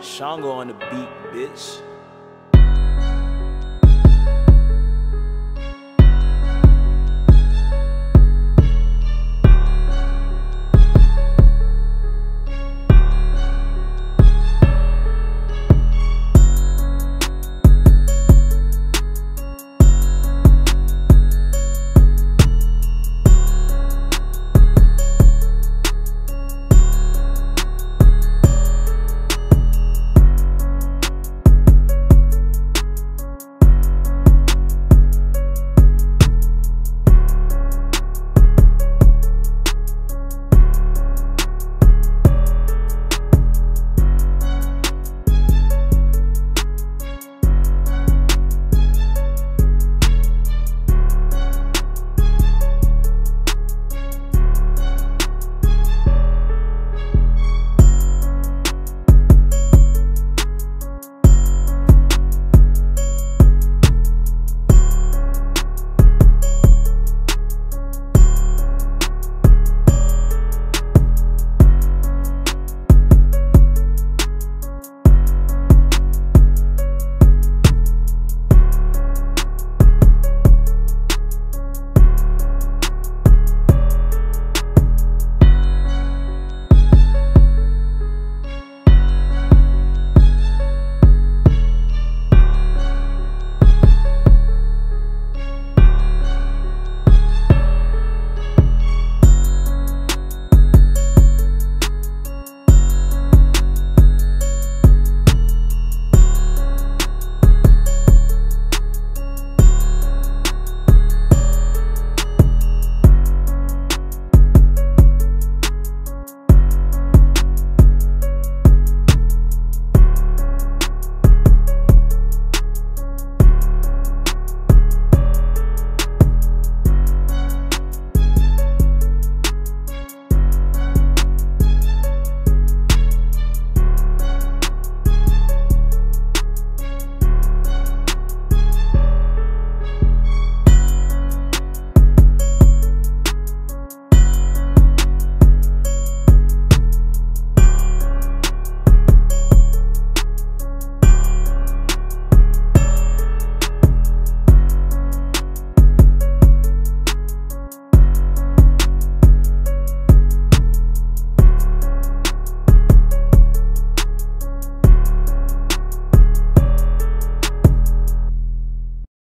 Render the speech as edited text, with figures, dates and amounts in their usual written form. Shongo on the beat, bitch.